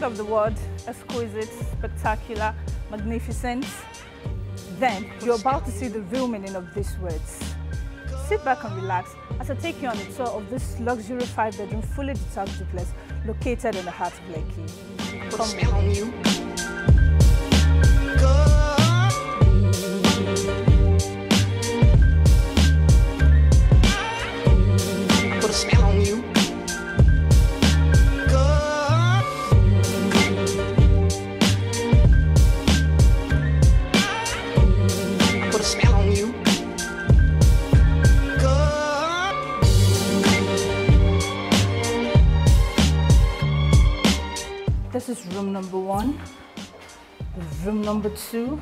heard of the word exquisite, spectacular, magnificent? Then you're about to see the real meaning of these words. Sit back and relax as I take you on a tour of this luxury 5-bedroom fully detached duplex located in the heart of Lekki. This is room number 1, room number 2,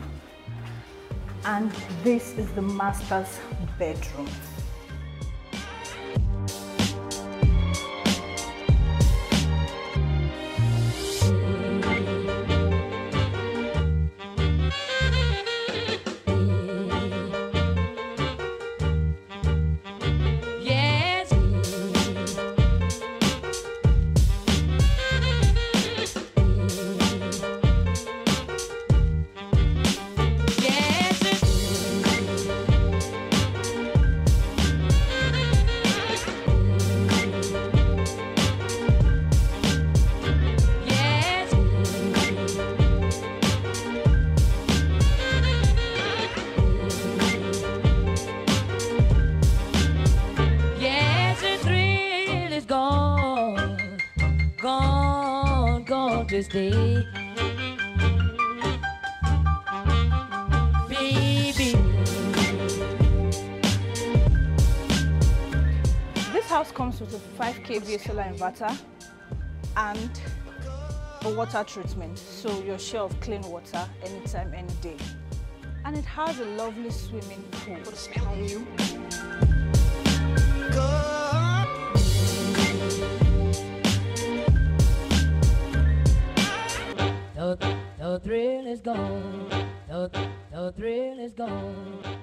and this is the master's bedroom. This day, baby. This house comes with a 5 kVA solar inverter and a water treatment, so your share of clean water anytime, any day. And it has a lovely swimming pool. The thrill is gone, the thrill is gone.